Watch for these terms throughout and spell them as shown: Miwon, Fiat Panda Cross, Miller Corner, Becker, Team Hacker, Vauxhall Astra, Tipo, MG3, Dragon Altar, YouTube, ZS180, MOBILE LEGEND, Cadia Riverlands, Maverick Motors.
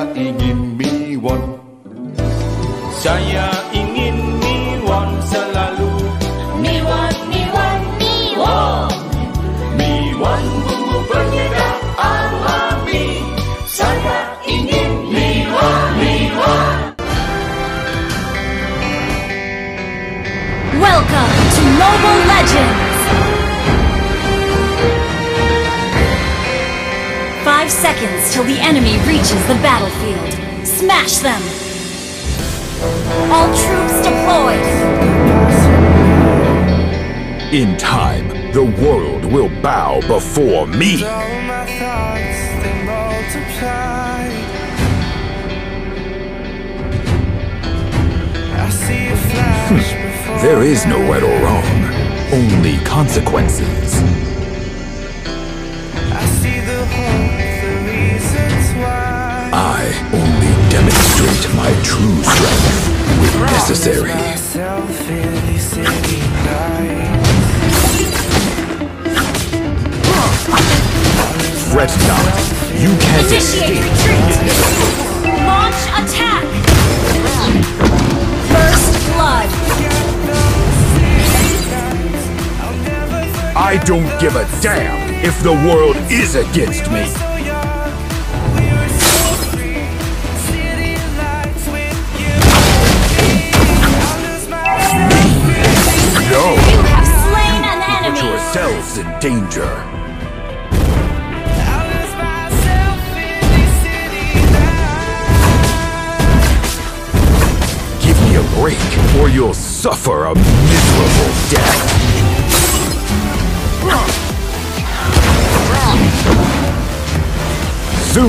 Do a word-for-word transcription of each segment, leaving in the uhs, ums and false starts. Saya ingin Miwon, saya ingin Miwon selalu. Miwon, Miwon, Miwon, Miwon bumbu penyedap alami. Saya ingin Miwon, Miwon. Welcome to Mobile Legends. Five seconds till the enemy reaches the battlefield. Smash them! All troops deployed! In time, the world will bow before me! Though my thoughts, they multiply. I see a flash before hmm. There is no right or wrong, only consequences. I see the hope, the reasons why. I only demonstrate my true strength when necessary. Fret not, you can't escape. Launch attack! First blood. I don't give a damn if the world is against me. No! You have slain an enemy! Put yourselves in danger. Give me a break, or you'll suffer a miserable death. Soon,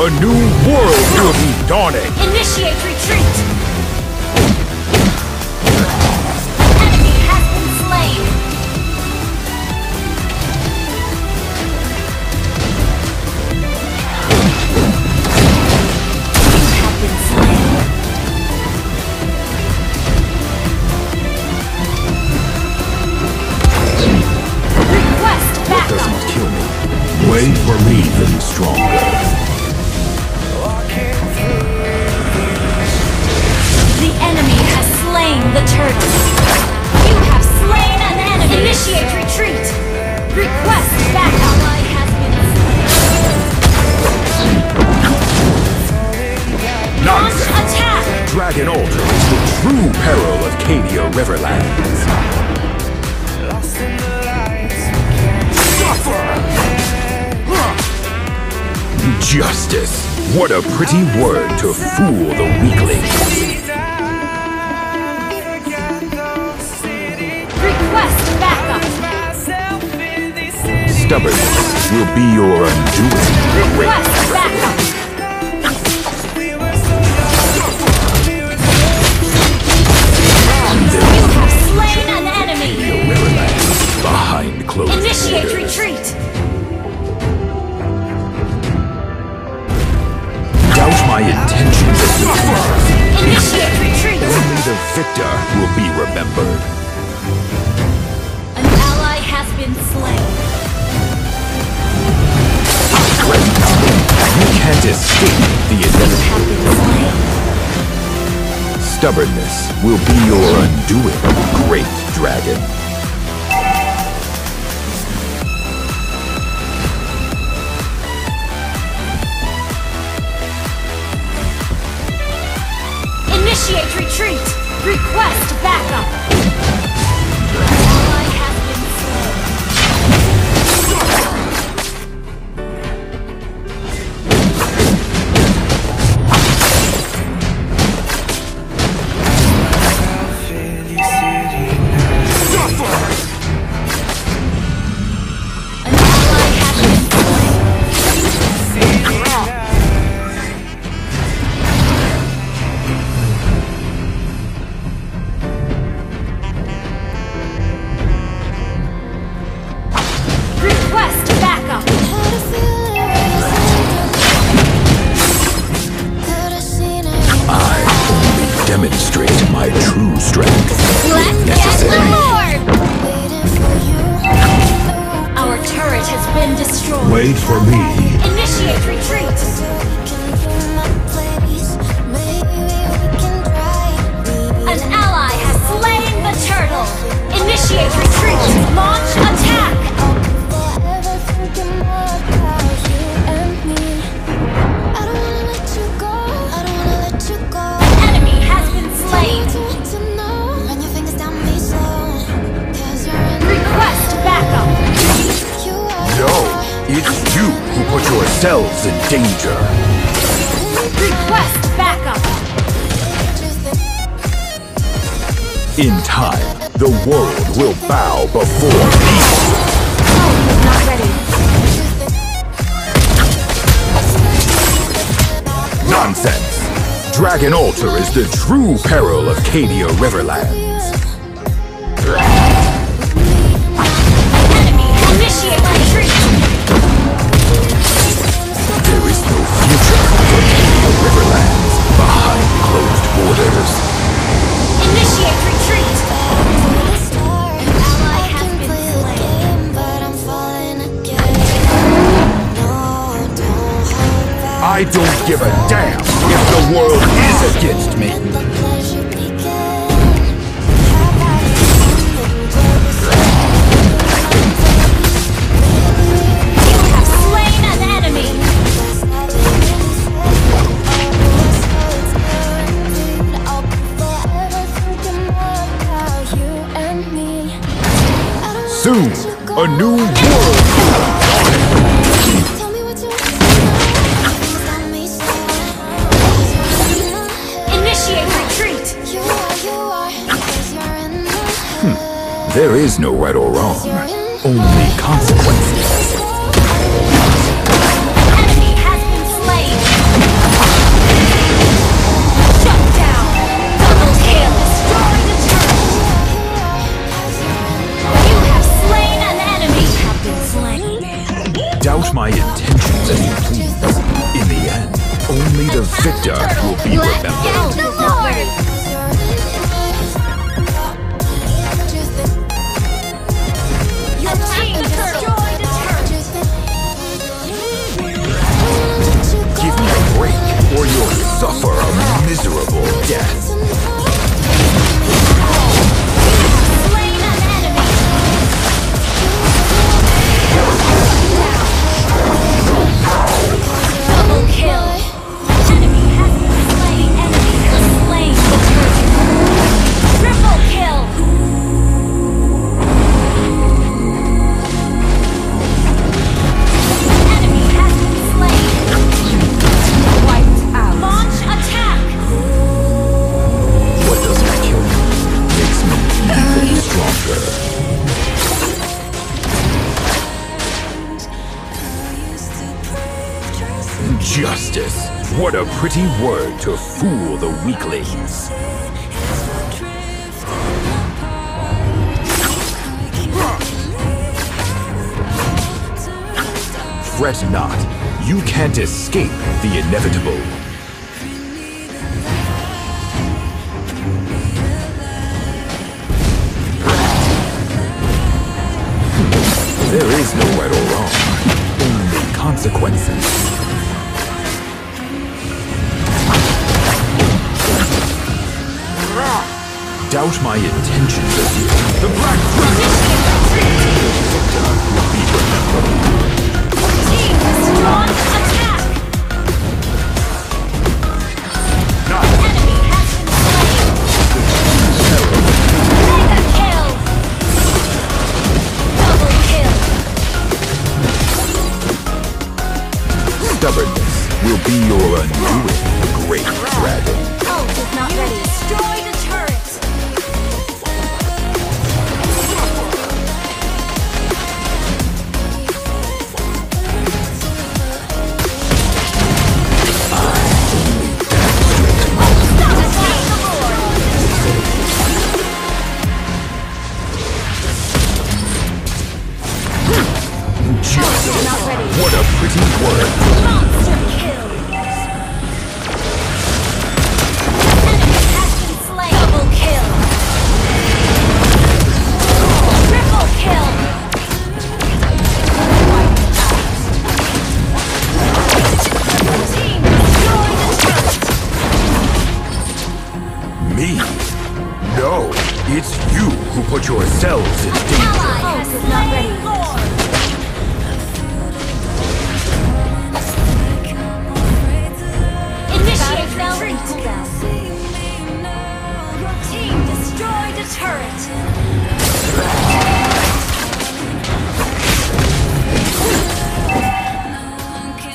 a new world will be dawning! Initiate retreat! Enemy has been slain! You have been slain! Request backup! What doesn't kill me? Wait for me to be stronger. The turtles. You have slain an enemy. Initiate retreat. Request backup. Launch attack. Dragon Altar is the true peril of Cadia Riverlands. Suffer. Justice. What a pretty word to fool the weaklings. Stubbornness will be your undoing. Request backup! You have slain an enemy! Behind closed doors. Initiate retreat! Doubt my intentions of the Initiate retreat! Only the victor will be remembered. An ally has been slain. You can't escape the inevitable. Stubbornness will be your undoing, great dragon. Initiate retreat! Request backup! Ally has been slain. Wait for me. Initiate retreat. yourselves in danger. Request backup. In time, the world will bow before evil. Oh, not ready. Nonsense! Dragon Altar is the true peril of Cadia Riverlands. There is no future for Cadia Riverlands behind closed borders. Initiate retreat! Ally has been slain. I don't give a damn if the world is against me! Soon, a new world! Initiate retreat! Hmm. There is no right or wrong, only consequences. Enemy has been slain! Shut down! Double kill! Destroy the church! You have slain an enemy! Have been slain. Doubt my intentions as you please. In the end, only the victor will be remembered. The Lord! Or you'll suffer a miserable death. Slain an enemy. Double kill. Enemy has been slain. Enemy has slain the turret. Triple kill. Enemy has been slain. Stronger. Justice. What a pretty word to fool the weaklings. Fret not. You can't escape the inevitable. There is no right or wrong, only consequences. Doubt my intentions of you. The Black Dragon! Will be remembered. Team strong attack! Not enemy has been slain! Mega kill! Stubbornness will be your undoing, great dragon. Hulk is not ready. You destroy the turret! What a pretty word! Monster kill! Enemy has been slain! Double kill! Triple kill! Team destroy the turret! Me? No! It's you who put yourselves in danger! An ally has been slain! Turret!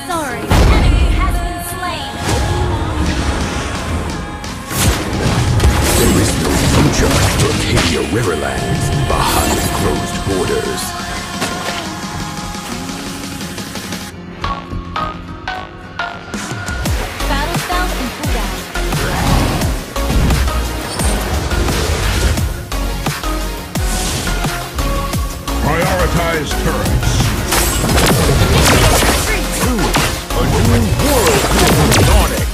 Sorry. Cadia Riverlands, behind closed borders. Battle spell and cooldown. Prioritize turrets. A new world is dawning.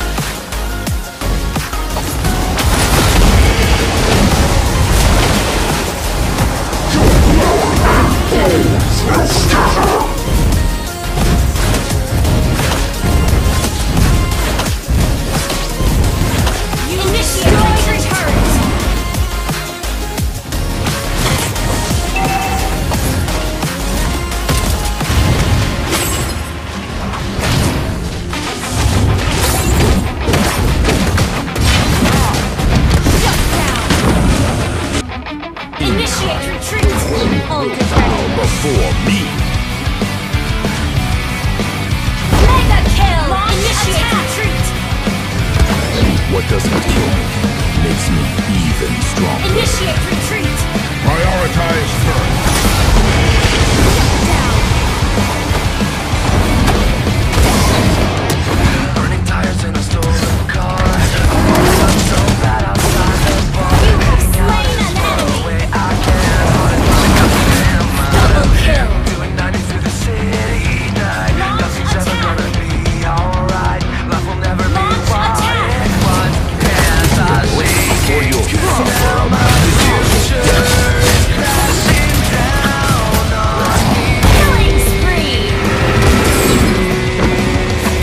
What doesn't kill me makes me even stronger. Initiate retreat! Prioritize turret. Down! Burning tires in a stolen car. I'm so bad outside the bar. You have slain an enemy! The way I can, double kill! Doing ninety through the city night. Nothing's ever gonna be alright. Life will never be fine. For your suffer a massive death, crashing down on me. Killing spree!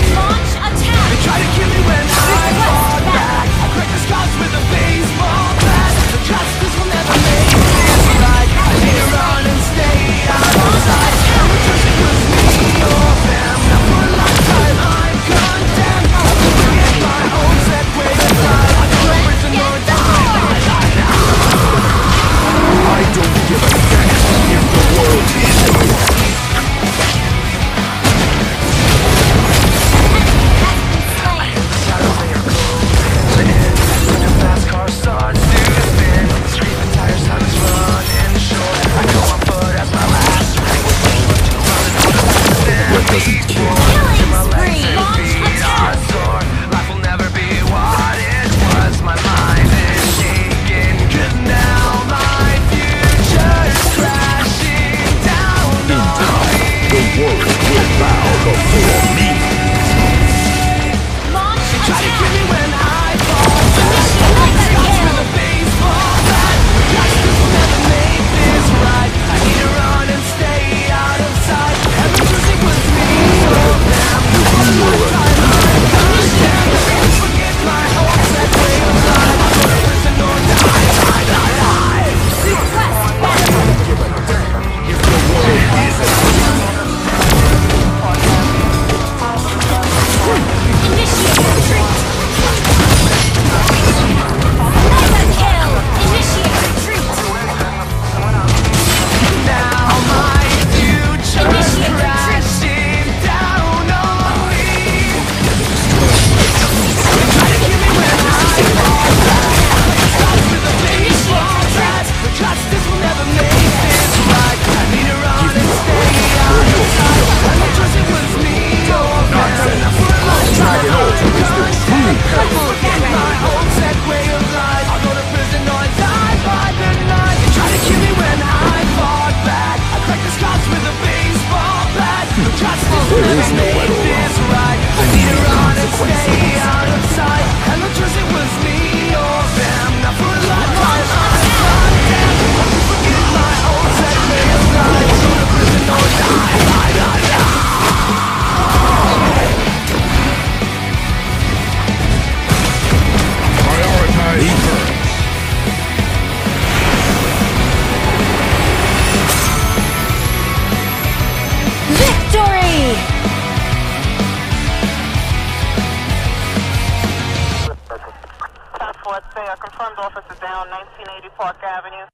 Launch attack! They try to kill me when I fall back. I crack the skulls with a baseball bat. The justice will never make this right. I need to run and stay outside. I would trust it was me or them. Now for a lifetime I'm condemned. I'll forget my own set way to die. I don't give a heck if the world is over. Confirmed officer down, nineteen eighty Park Avenue.